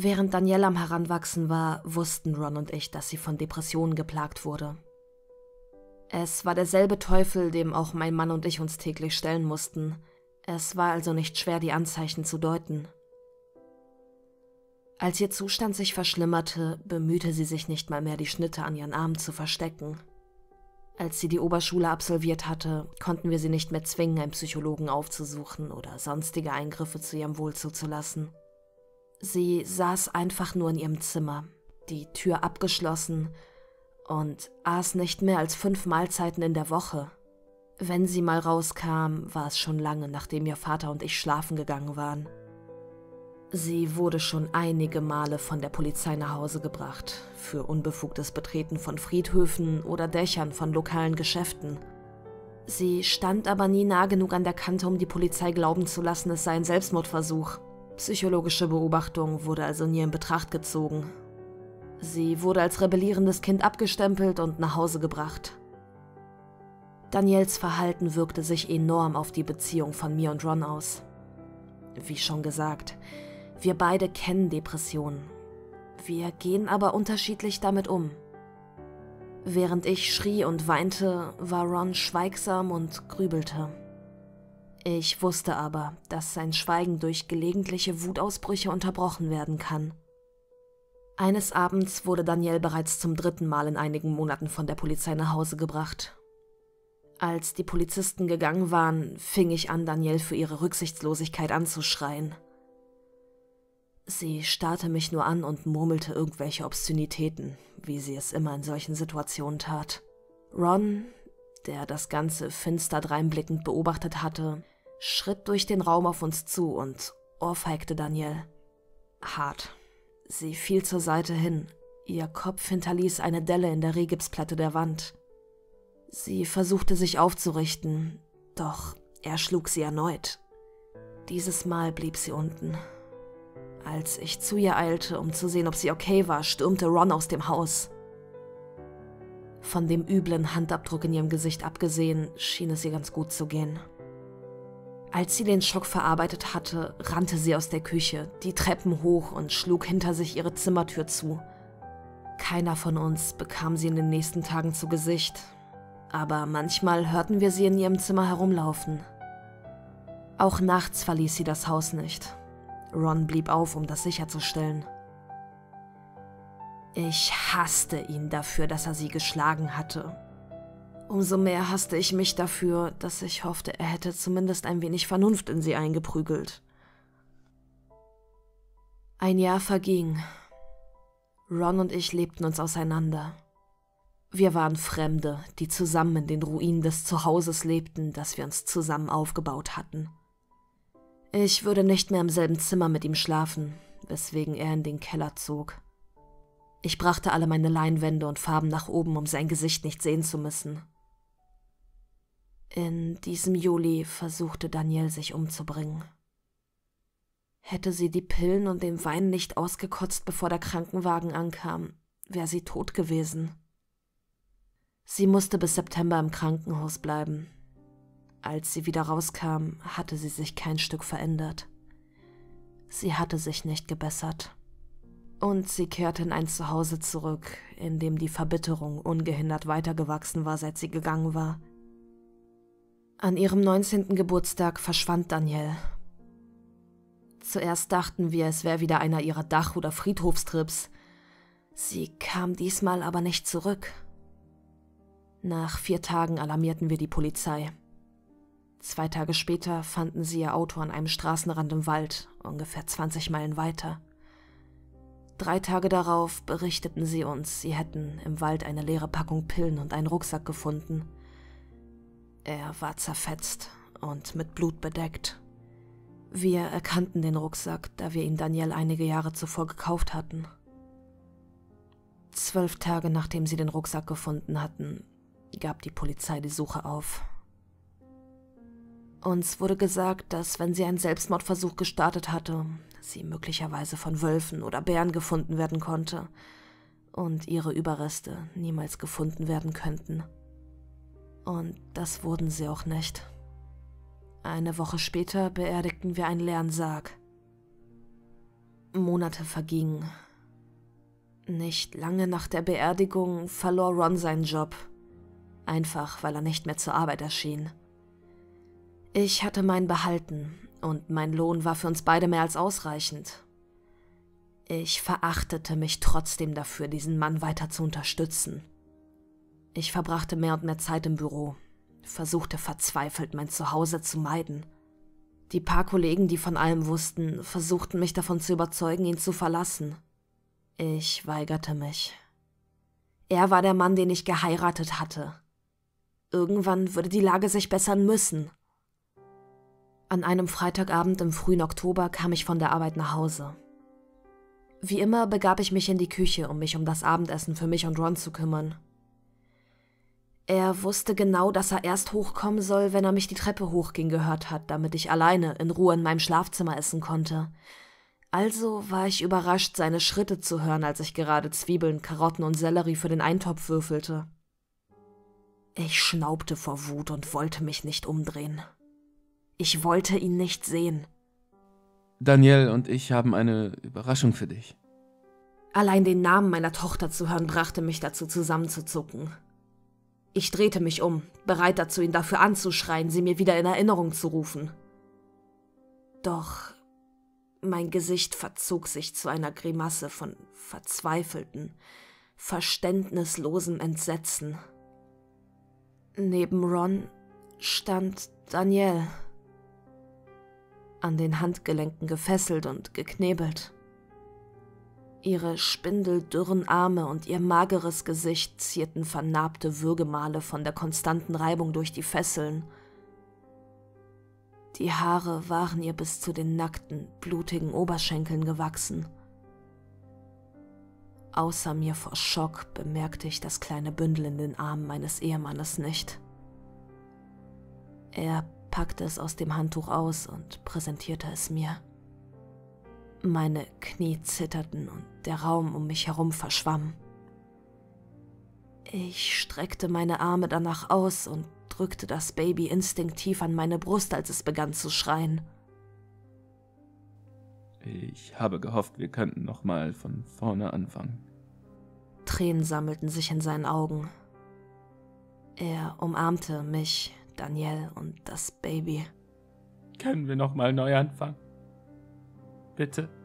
Während Danielle am Heranwachsen war, wussten Ron und ich, dass sie von Depressionen geplagt wurde. Es war derselbe Teufel, dem auch mein Mann und ich uns täglich stellen mussten. Es war also nicht schwer, die Anzeichen zu deuten. Als ihr Zustand sich verschlimmerte, bemühte sie sich nicht mal mehr, die Schnitte an ihren Armen zu verstecken. Als sie die Oberschule absolviert hatte, konnten wir sie nicht mehr zwingen, einen Psychologen aufzusuchen oder sonstige Eingriffe zu ihrem Wohl zuzulassen. Sie saß einfach nur in ihrem Zimmer, die Tür abgeschlossen und aß nicht mehr als 5 Mahlzeiten in der Woche. Wenn sie mal rauskam, war es schon lange, nachdem ihr Vater und ich schlafen gegangen waren. Sie wurde schon einige Male von der Polizei nach Hause gebracht, für unbefugtes Betreten von Friedhöfen oder Dächern von lokalen Geschäften. Sie stand aber nie nah genug an der Kante, um die Polizei glauben zu lassen, es sei ein Selbstmordversuch. Psychologische Beobachtung wurde also nie in Betracht gezogen. Sie wurde als rebellierendes Kind abgestempelt und nach Hause gebracht. Danielles Verhalten wirkte sich enorm auf die Beziehung von mir und Ron aus. Wie schon gesagt, wir beide kennen Depressionen. Wir gehen aber unterschiedlich damit um. Während ich schrie und weinte, war Ron schweigsam und grübelte. Ich wusste aber, dass sein Schweigen durch gelegentliche Wutausbrüche unterbrochen werden kann. Eines Abends wurde Danielle bereits zum 3. Mal in einigen Monaten von der Polizei nach Hause gebracht. Als die Polizisten gegangen waren, fing ich an, Danielle für ihre Rücksichtslosigkeit anzuschreien. Sie starrte mich nur an und murmelte irgendwelche Obszönitäten, wie sie es immer in solchen Situationen tat. Ron, der das Ganze finster dreinblickend beobachtet hatte, schritt durch den Raum auf uns zu und ohrfeigte Danielle. Hart. Sie fiel zur Seite hin. Ihr Kopf hinterließ eine Delle in der Rigipsplatte der Wand. Sie versuchte sich aufzurichten, doch er schlug sie erneut. Dieses Mal blieb sie unten. Als ich zu ihr eilte, um zu sehen, ob sie okay war, stürmte Ron aus dem Haus. Von dem üblen Handabdruck in ihrem Gesicht abgesehen, schien es ihr ganz gut zu gehen. Als sie den Schock verarbeitet hatte, rannte sie aus der Küche, die Treppen hoch und schlug hinter sich ihre Zimmertür zu. Keiner von uns bekam sie in den nächsten Tagen zu Gesicht, aber manchmal hörten wir sie in ihrem Zimmer herumlaufen. Auch nachts verließ sie das Haus nicht. Ron blieb auf, um das sicherzustellen. Ich hasste ihn dafür, dass er sie geschlagen hatte. Umso mehr hasste ich mich dafür, dass ich hoffte, er hätte zumindest ein wenig Vernunft in sie eingeprügelt. Ein Jahr verging. Ron und ich lebten uns auseinander. Wir waren Fremde, die zusammen in den Ruinen des Zuhauses lebten, das wir uns zusammen aufgebaut hatten. Ich würde nicht mehr im selben Zimmer mit ihm schlafen, weswegen er in den Keller zog. Ich brachte alle meine Leinwände und Farben nach oben, um sein Gesicht nicht sehen zu müssen. In diesem Juli versuchte Danielle, sich umzubringen. Hätte sie die Pillen und den Wein nicht ausgekotzt, bevor der Krankenwagen ankam, wäre sie tot gewesen. Sie musste bis September im Krankenhaus bleiben. Als sie wieder rauskam, hatte sie sich kein Stück verändert. Sie hatte sich nicht gebessert. Und sie kehrte in ein Zuhause zurück, in dem die Verbitterung ungehindert weitergewachsen war, seit sie gegangen war. An ihrem 19. Geburtstag verschwand Danielle. Zuerst dachten wir, es wäre wieder einer ihrer Dach- oder Friedhofstrips. Sie kam diesmal aber nicht zurück. Nach 4 Tagen alarmierten wir die Polizei. 2 Tage später fanden sie ihr Auto an einem Straßenrand im Wald, ungefähr 20 Meilen weiter. 3 Tage darauf berichteten sie uns, sie hätten im Wald eine leere Packung Pillen und einen Rucksack gefunden. Er war zerfetzt und mit Blut bedeckt. Wir erkannten den Rucksack, da wir ihn Danielle einige Jahre zuvor gekauft hatten. 12 Tage nachdem sie den Rucksack gefunden hatten, gab die Polizei die Suche auf. Uns wurde gesagt, dass, wenn sie einen Selbstmordversuch gestartet hatte, sie möglicherweise von Wölfen oder Bären gefunden werden konnte und ihre Überreste niemals gefunden werden könnten. Und das wurden sie auch nicht. Eine Woche später beerdigten wir einen leeren Sarg. Monate vergingen. Nicht lange nach der Beerdigung verlor Ron seinen Job, einfach weil er nicht mehr zur Arbeit erschien. Ich hatte meinen behalten und mein Lohn war für uns beide mehr als ausreichend. Ich verachtete mich trotzdem dafür, diesen Mann weiter zu unterstützen. Ich verbrachte mehr und mehr Zeit im Büro, versuchte verzweifelt, mein Zuhause zu meiden. Die paar Kollegen, die von allem wussten, versuchten mich davon zu überzeugen, ihn zu verlassen. Ich weigerte mich. Er war der Mann, den ich geheiratet hatte. Irgendwann würde die Lage sich bessern müssen. An einem Freitagabend im frühen Oktober kam ich von der Arbeit nach Hause. Wie immer begab ich mich in die Küche, um mich um das Abendessen für mich und Ron zu kümmern. Er wusste genau, dass er erst hochkommen soll, wenn er mich die Treppe hochgehen gehört hat, damit ich alleine in Ruhe in meinem Schlafzimmer essen konnte. Also war ich überrascht, seine Schritte zu hören, als ich gerade Zwiebeln, Karotten und Sellerie für den Eintopf würfelte. Ich schnaubte vor Wut und wollte mich nicht umdrehen. Ich wollte ihn nicht sehen. Danielle und ich haben eine Überraschung für dich. Allein den Namen meiner Tochter zu hören, brachte mich dazu zusammenzuzucken. Ich drehte mich um, bereit dazu, ihn dafür anzuschreien, sie mir wieder in Erinnerung zu rufen. Doch mein Gesicht verzog sich zu einer Grimasse von verzweifeltem, verständnislosem Entsetzen. Neben Ron stand Danielle, an den Handgelenken gefesselt und geknebelt. Ihre spindeldürren Arme und ihr mageres Gesicht zierten vernarbte Würgemale von der konstanten Reibung durch die Fesseln. Die Haare waren ihr bis zu den nackten, blutigen Oberschenkeln gewachsen. Außer mir vor Schock bemerkte ich das kleine Bündel in den Armen meines Ehemannes nicht. Er packte es aus dem Handtuch aus und präsentierte es mir. Meine Knie zitterten und der Raum um mich herum verschwamm. Ich streckte meine Arme danach aus und drückte das Baby instinktiv an meine Brust, als es begann zu schreien. Ich habe gehofft, wir könnten nochmal von vorne anfangen. Tränen sammelten sich in seinen Augen. Er umarmte mich, Danielle und das Baby. Können wir nochmal neu anfangen? Bitte.